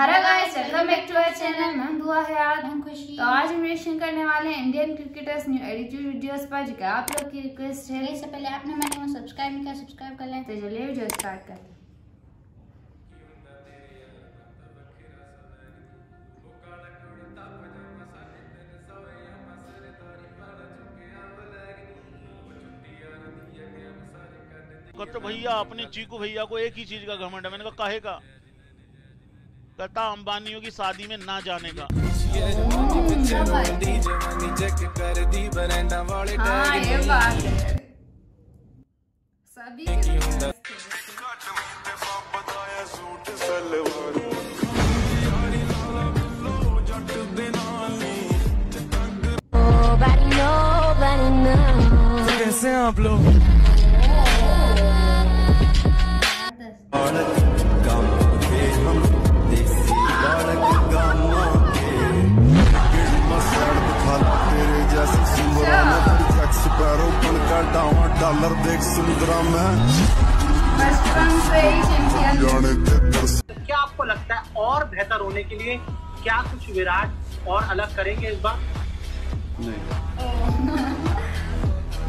Hello guys, welcome back to our channel. मैं दुआ है आज हम खुशी। तो आज हम रिएक्शन करने वाले हैं Indian cricketers new attitude videos पर। जो आप लोग की रिक्वेस्ट है, इससे पहले आपने हमारे चैनल सब्सक्राइब नहीं किया, सब्सक्राइब कर लें। तो चलिए वीडियो स्टार्ट करते हैं। तो भैया अपने चीकू भैया को एक ही चीज का घमंड है। मैंने कहा काहे का? कहता अंबानियों की शादी में ना जाने का। हाँ, ये बात है। सभी कैसे आप लोग डॉलर देख सुंदरा में बचपन से ही चैंपियन। क्या आपको लगता है और बेहतर होने के लिए क्या कुछ विराट और अलग करेंगे इस बार? नहीं।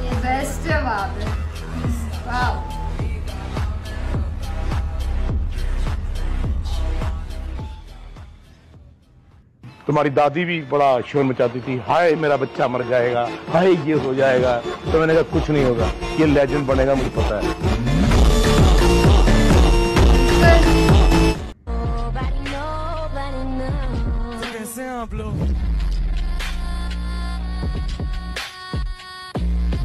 ये बेस्ट जवाब है। वाह, तुम्हारी दादी भी बड़ा शोर मचाती थी, हाय मेरा बच्चा मर जाएगा, हाय ये हो जाएगा। तो मैंने कहा कुछ नहीं होगा, ये लेजेंड बनेगा, मुझे पता है। कैसे हैं आप लोग?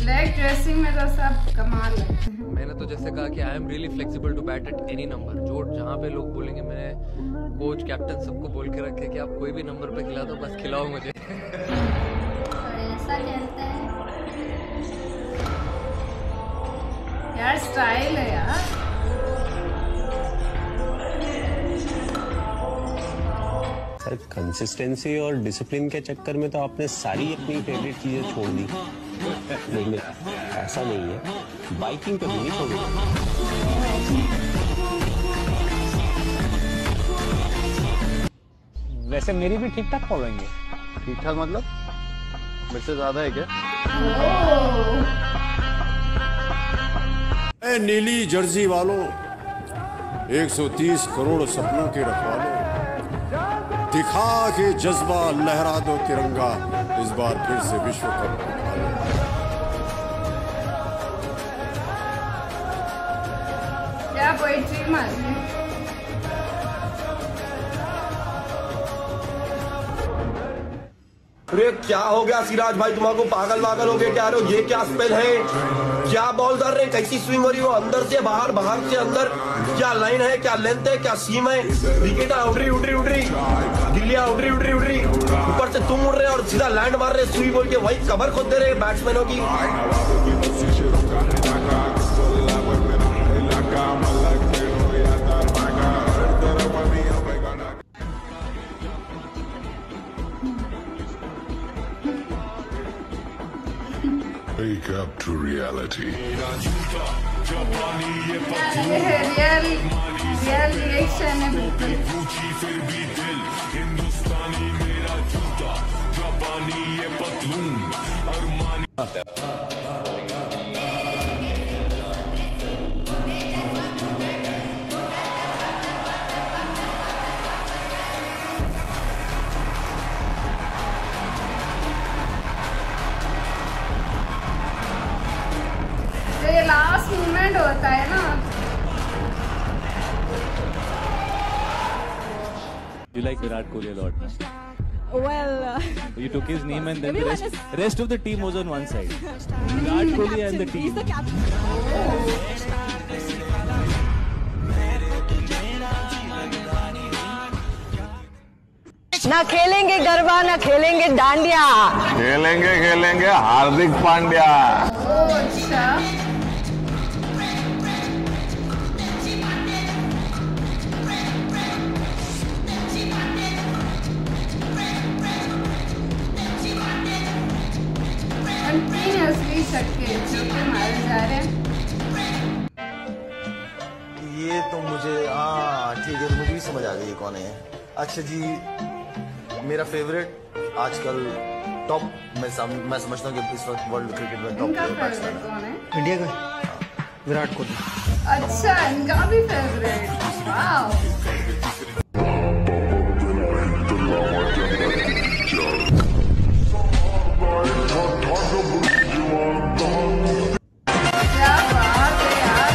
लेग ड्रेसिंग में तो सब कमाल है। मैंने तो जैसे कहा कि I am really flexible to bat at any number. जो जहाँ पे लोग बोलेंगे, मैंने कोच कैप्टन सबको बोल के रखे कि आप कोई भी नंबर पे खिला दो, बस खिलाओ मुझे। ऐसा खेलते हैं यार, स्टाइल है यार। सर कंसिस्टेंसी और डिसिप्लिन के चक्कर में तो आपने सारी अपनी फेवरेट चीजें छोड़ दी। नहीं, ऐसा नहीं है। बाइकिंग तो नहीं छोड़ी। वैसे मेरी भी ठीक ठाक फॉलोइंग है। ठीक ठाक मतलब मुझसे ज्यादा है क्या? नीली जर्सी वालों, 130 करोड़ सपनों के रखवालों, दिखा के जज्बा लहरा दो तिरंगा, इस बार फिर से विश्व कप। क्या पोएट्री मालूम? अरे क्या हो गया सिराज भाई, तुम्हारे को पागल वागल हो गए क्या? रहे हो ये क्या स्पेल है? क्या बॉल कर रहे? कैसी स्विंग हो रही हो? अंदर से बाहर, बाहर से अंदर। क्या लाइन है, क्या लेंथ है, क्या सीम है? विकेट उड़ उड़ उड़ी, गिल्लियां उड़ उड़ उड़ी, ऊपर से तुम उड़ रहे और सीधा लैंड मार रहे सुई बोल के। वही कवर खोदते रहे बैट्समैनों की। Wake up to reality. Last moment होता है ना। You like Virat Kohli a lot? Well, you took his name and then the rest of the team was on one side. Virat Kohli and the team. He's the captain. ना खेलेंगे गरबा, ना खेलेंगे डांडिया, खेलेंगे हार्दिक पांड्या। ओह अच्छा, ये तो मुझे ठीक है, मुझे भी समझ आ गई कौन है। अच्छा जी, मेरा फेवरेट आजकल टॉप मैं समझता हूँ कि इस वक्त वर्ल्ड क्रिकेट में टॉप बैट्समैन कौन है? इंडिया का विराट कोहली। अच्छा, इनका भी फेवरेट। क्या बात है यार।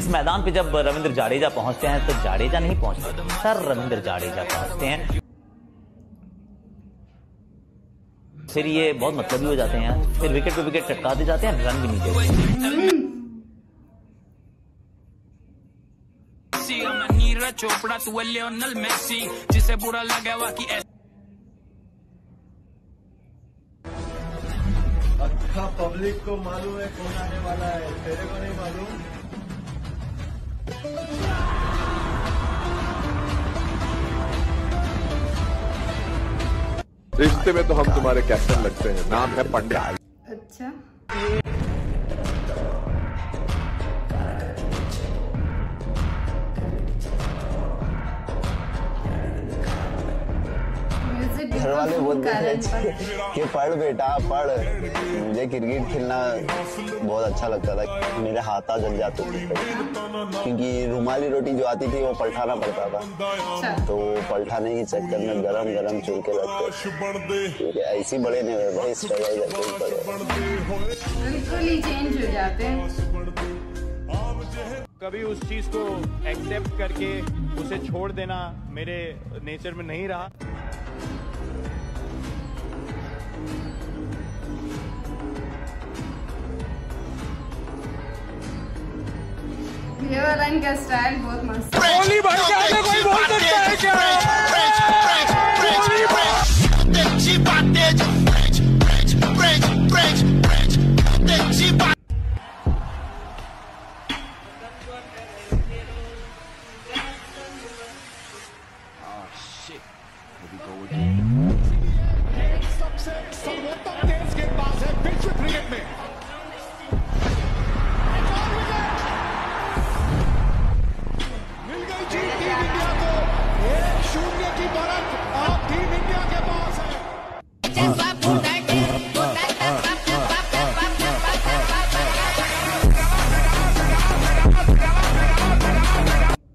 इस मैदान पे जब रविंद्र जाडेजा पहुंचते हैं तो जाडेजा नहीं पहुंचते, सर रविंद्र जाडेजा पहुंचते हैं। फिर ये बहुत मतलब हो जाते हैं, फिर विकेट पे विकेट टटका दे जाते हैं, रन भी नहीं देते। नीरज चोपड़ा तू लियोनेल मेसी जिसे बुरा लगा हुआ कि अच्छा पब्लिक को मालूम है कौन आने वाला है, तेरे को नहीं मालूम। रिश्ते में तो हम तुम्हारे कैप्टन लगते हैं, नाम है पंड्या। अच्छा, घर वाले बोलते हैं कि पढ़ बेटा पढ़। मुझे क्रिकेट खेलना बहुत अच्छा लगता था, मेरे हाथ जल जाते थे क्योंकि रुमाली रोटी जो आती थी वो पलटाना पड़ता था, तो पलटाने के चक्कर में गरम गरम चुलके लगते। ऐसे बड़े नहीं हुए भाई, स्ट्रगल करते। कभी उस चीज को एक्सेप्ट करके उसे छोड़ देना मेरे नेचर में नहीं रहा। ये वाला इनका स्टाइल बहुत मस्त है। कोहली भाई के आगे कोई बोल सकता है क्या?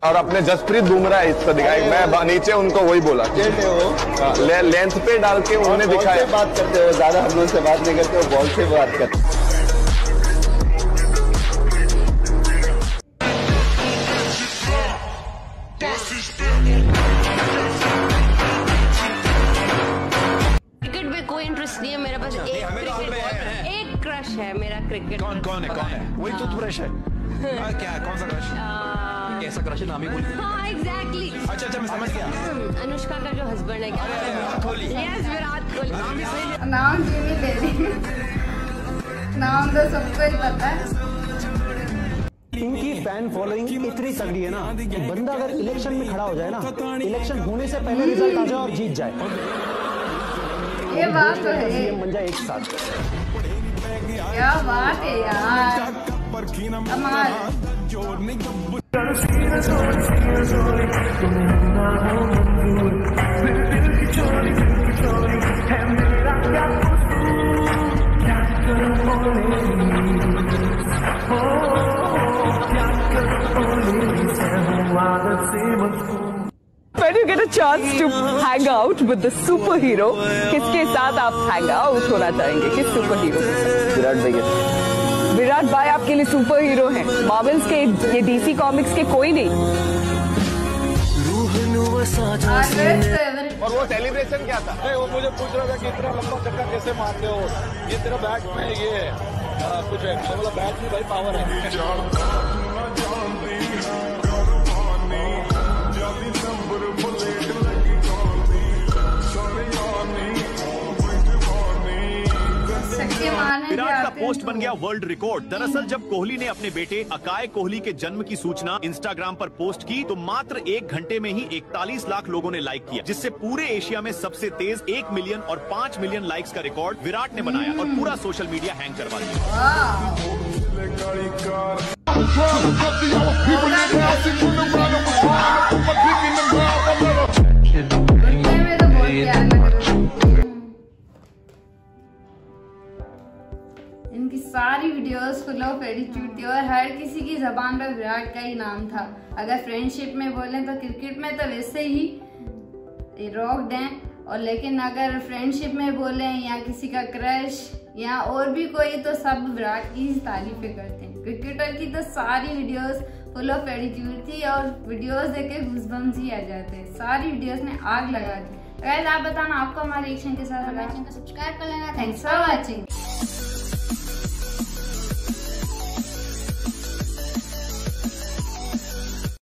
और अपने जसप्रीत बुमराह इसको दिखाई, मैं नीचे उनको वही बोला लेंथ पे डाल के उन्होंने दिखाया। बात करते हो ज्यादा, हम लोग से बात नहीं करते हो, बॉल से बात करते हो। क्रिकेट में कोई इंटरेस्ट नहीं है मेरे पास, एक क्रश है मेरा क्रिकेट। कौन है? वही तो क्रश है। क्या कौन सा क्रश? कैसा क्रश है नाम ही? हाँ एग्जैक्टली। अच्छा मैं समझ गया, अनुष्का का जो हस्बैंड है क्या? विराट कोहली। यस विराट कोहली। नाम जीनी दे दी, नाम तो सबको ही पता है। इनकी फैन फॉलोइंग इतनी तगड़ी है ना कि बंदा अगर इलेक्शन में खड़ा हो जाए ना, इलेक्शन होने से पहले रिजल्ट आ जाए और जीत जाए, ये बात तो है। सीएम बन जाए एक साथ, क्या बात है यार। When you get a chance to hang out with the superhero, किसके साथ आप hang out होना चाहेंगे? किस superhero? विराट भाई। विराट भाई आपके लिए सुपर हीरो हैं, मार्वल्स के, ये डीसी कॉमिक्स के कोई नहीं। और वो सेलिब्रेशन क्या था? वो मुझे पूछ रहा था कि इतना लंबा चक्कर कैसे मारते हो, ये तेरा बैट में ये कुछ है, मतलब बैट में भाई पावर है। पोस्ट बन गया वर्ल्ड रिकॉर्ड। दरअसल जब कोहली ने अपने बेटे अकाय कोहली के जन्म की सूचना इंस्टाग्राम पर पोस्ट की तो मात्र 1 घंटे में ही 41 लाख लोगों ने लाइक किया, जिससे पूरे एशिया में सबसे तेज 1 मिलियन और 5 मिलियन लाइक्स का रिकॉर्ड विराट ने बनाया और पूरा सोशल मीडिया हैंग करवा दिया। इनकी सारी वीडियोस फुल ऑफ एटीट्यूड थी और हर किसी की जबान पर विराट का ही नाम था। अगर फ्रेंडशिप में बोलें तो क्रिकेट में तो वैसे ही रॉक्ड हैं, और लेकिन अगर फ्रेंडशिप में बोलें या किसी का क्रश या और भी कोई तो सब विराट की तारीफें करते हैं। क्रिकेटर की तो सारी वीडियोस फुल ऑफ एटीट्यूड थी और वीडियोस देख के गूज़बम्स ही आ जाते हैं। सारी वीडियोस ने आग लगा दी। आप बताना आपको हमारे एक्शन के साथ सब्सक्राइब कर लेना। Thanks for watching.